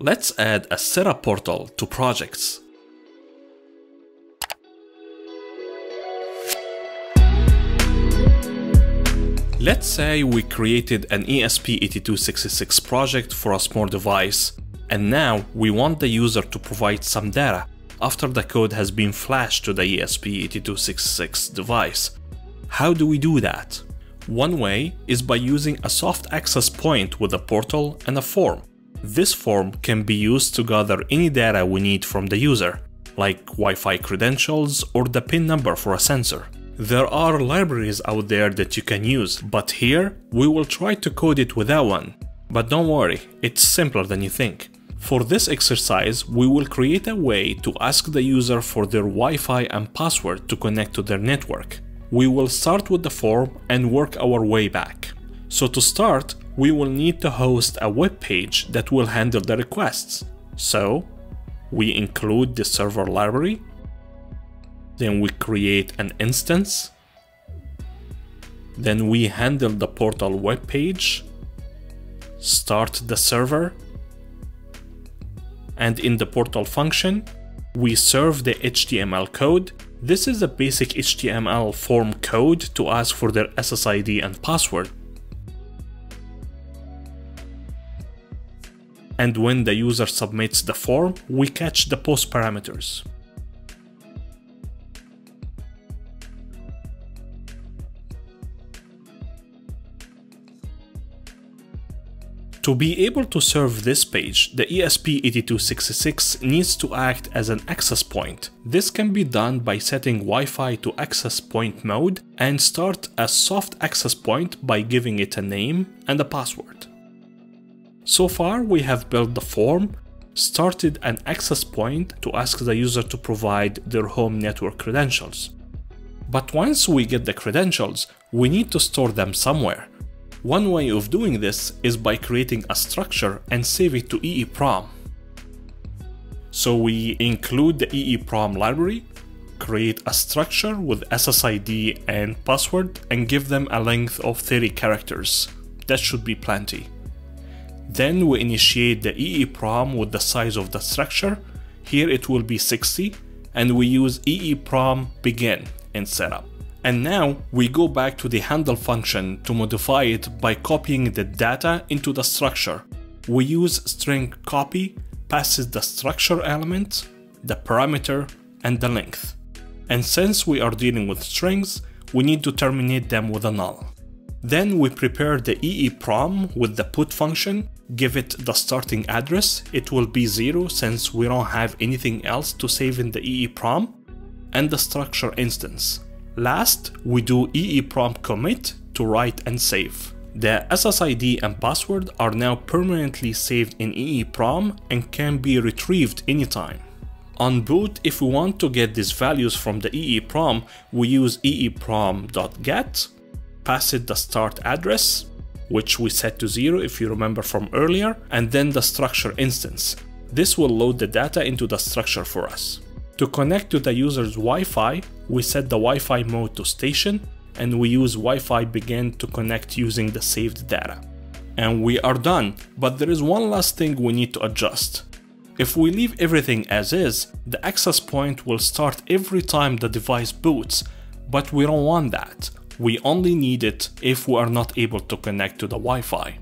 Let's add a setup portal to projects. Let's say we created an ESP8266 project for a smart device, and now we want the user to provide some data after the code has been flashed to the ESP8266 device. How do we do that? One way is by using a soft access point with a portal and a form. This form can be used to gather any data we need from the user, like Wi-Fi credentials or the PIN number for a sensor. There are libraries out there that you can use, but here we will try to code it without one. But don't worry, it's simpler than you think. For this exercise, we will create a way to ask the user for their Wi-Fi and password to connect to their network. We will start with the form and work our way back. So to start, we will need to host a web page that will handle the requests. So we include the server library. Then we create an instance. Then we handle the portal web page, start the server, and in the portal function, we serve the HTML code. This is a basic HTML form code to ask for their SSID and password. And when the user submits the form, we catch the post parameters. To be able to serve this page, the ESP8266 needs to act as an access point. This can be done by setting Wi-Fi to access point mode and start a soft access point by giving it a name and a password. So far we have built the form, started an access point to ask the user to provide their home network credentials. But once we get the credentials, we need to store them somewhere. One way of doing this is by creating a structure and save it to EEPROM. So we include the EEPROM library, create a structure with SSID and password, and give them a length of 30 characters. That should be plenty. Then we initiate the EEPROM with the size of the structure. Here it will be 60, and we use EEPROM begin in setup. And now we go back to the handle function to modify it by copying the data into the structure. We use string copy, passes the structure element, the parameter, and the length. And since we are dealing with strings, we need to terminate them with a null. Then we prepare the EEPROM with the put function, give it the starting address, it will be 0 since we don't have anything else to save in the EEPROM, and the structure instance. Last, we do EEPROM commit to write and save. The SSID and password are now permanently saved in EEPROM and can be retrieved anytime. On boot, if we want to get these values from the EEPROM, we use EEPROM.get, pass it the start address, which we set to 0 if you remember from earlier, and then the structure instance. This will load the data into the structure for us. To connect to the user's Wi-Fi, we set the Wi-Fi mode to station, and we use Wi-Fi begin to connect using the saved data. And we are done, but there is one last thing we need to adjust. If we leave everything as is, the access point will start every time the device boots, but we don't want that. We only need it if we are not able to connect to the Wi-Fi.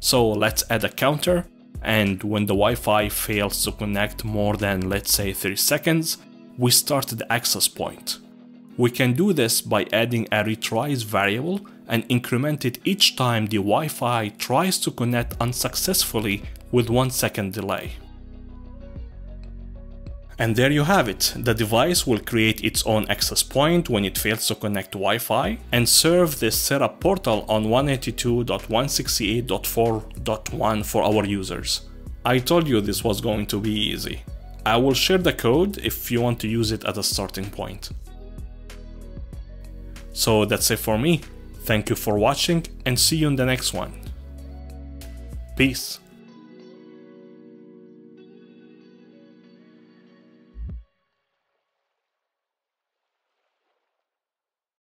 So let's add a counter. And when the Wi-Fi fails to connect more than, let's say, 30 seconds, we start the access point. We can do this by adding a retries variable and increment it each time the Wi-Fi tries to connect unsuccessfully with 1 second delay. And there you have it, the device will create its own access point when it fails to connect to Wi-Fi and serve this setup portal on 192.168.4.1 for our users. I told you this was going to be easy. I will share the code if you want to use it as a starting point. So that's it for me. Thank you for watching and see you in the next one. Peace.